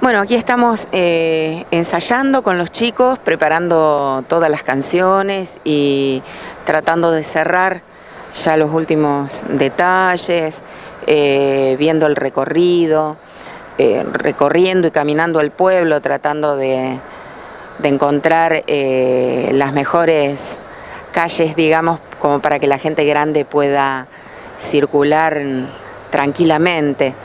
Bueno, aquí estamos ensayando con los chicos, preparando todas las canciones y tratando de cerrar ya los últimos detalles, viendo el recorrido, recorriendo y caminando el pueblo, tratando de encontrar las mejores calles, digamos, como para que la gente grande pueda circular tranquilamente.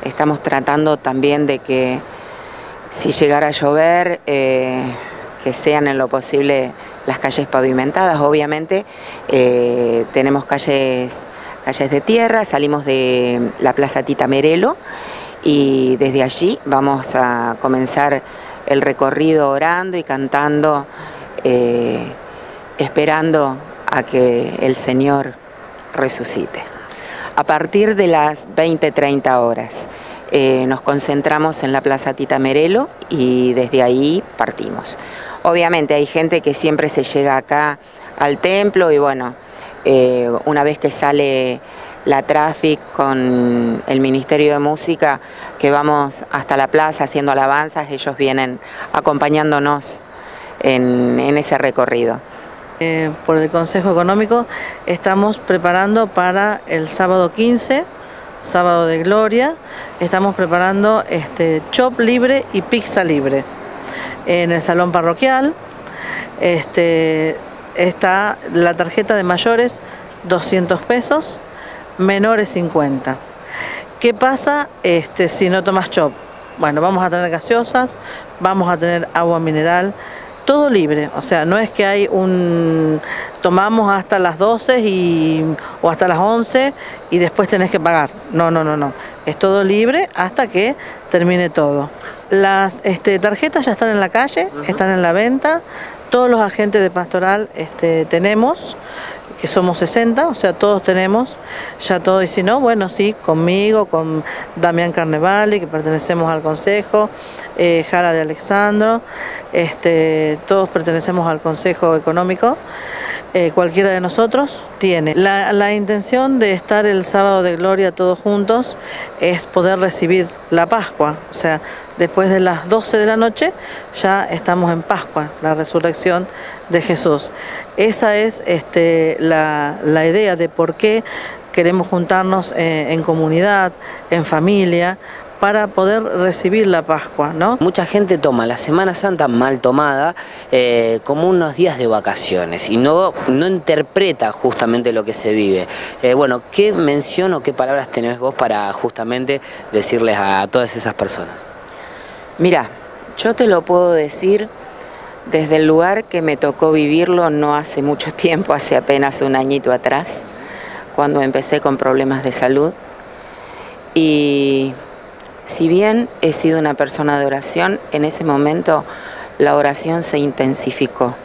Estamos tratando también de que si llegara a llover, que sean en lo posible las calles pavimentadas. Obviamente tenemos calles de tierra, salimos de la Plaza Tita Merelo y desde allí vamos a comenzar el recorrido orando y cantando, esperando a que el Señor resucite. A partir de las 20:30 horas nos concentramos en la Plaza Tita Merelo y desde ahí partimos. Obviamente hay gente que siempre se llega acá al templo y bueno, una vez que sale la Tráfic con el Ministerio de Música, que vamos hasta la plaza haciendo alabanzas, ellos vienen acompañándonos en ese recorrido. Por el Consejo Económico estamos preparando para el sábado 15, sábado de gloria, estamos preparando chop libre y pizza libre en el salón parroquial. Está la tarjeta de mayores 200 pesos, menores 50. ¿Qué pasa si no tomas chop? Bueno, vamos a tener gaseosas, vamos a tener agua mineral, todo libre, o sea, no es que hay tomamos hasta las 12 o hasta las 11 y después tenés que pagar, no, es todo libre hasta que termine todo. Las tarjetas ya están en la calle, están en la venta, todos los agentes de pastoral tenemos, que somos 60, o sea, todos tenemos, ya todo, y si no, bueno, sí, conmigo, con Damián Carnevale, que pertenecemos al Consejo, Jara de Alejandro, todos pertenecemos al Consejo Económico, cualquiera de nosotros tiene. La intención de estar el sábado de gloria todos juntos es poder recibir la Pascua, o sea, después de las 12 de la noche ya estamos en Pascua, la resurrección de Jesús. Esa es la idea de por qué queremos juntarnos en comunidad, en familia, para poder recibir la Pascua, ¿no? Mucha gente toma la Semana Santa mal tomada como unos días de vacaciones y no interpreta justamente lo que se vive. Bueno, ¿qué mención o qué palabras tenés vos para justamente decirles a todas esas personas? Mirá, yo te lo puedo decir desde el lugar que me tocó vivirlo no hace mucho tiempo, hace apenas un añito atrás, cuando empecé con problemas de salud. Y si bien he sido una persona de oración, en ese momento la oración se intensificó.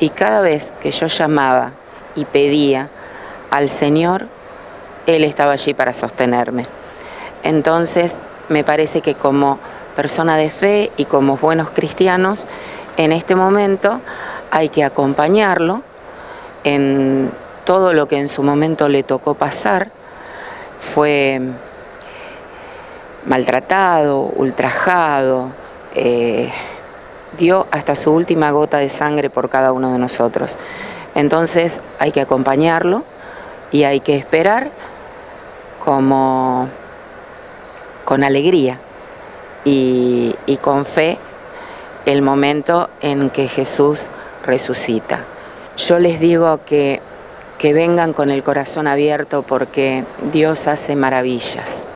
Y cada vez que yo llamaba y pedía al Señor, Él estaba allí para sostenerme. Entonces, me parece que como persona de fe y como buenos cristianos, en este momento hay que acompañarlo en todo lo que en su momento le tocó pasar. Fue maltratado, ultrajado, dio hasta su última gota de sangre por cada uno de nosotros. Entonces hay que acompañarlo y hay que esperar con alegría y con fe el momento en que Jesús resucita. Yo les digo que vengan con el corazón abierto porque Dios hace maravillas.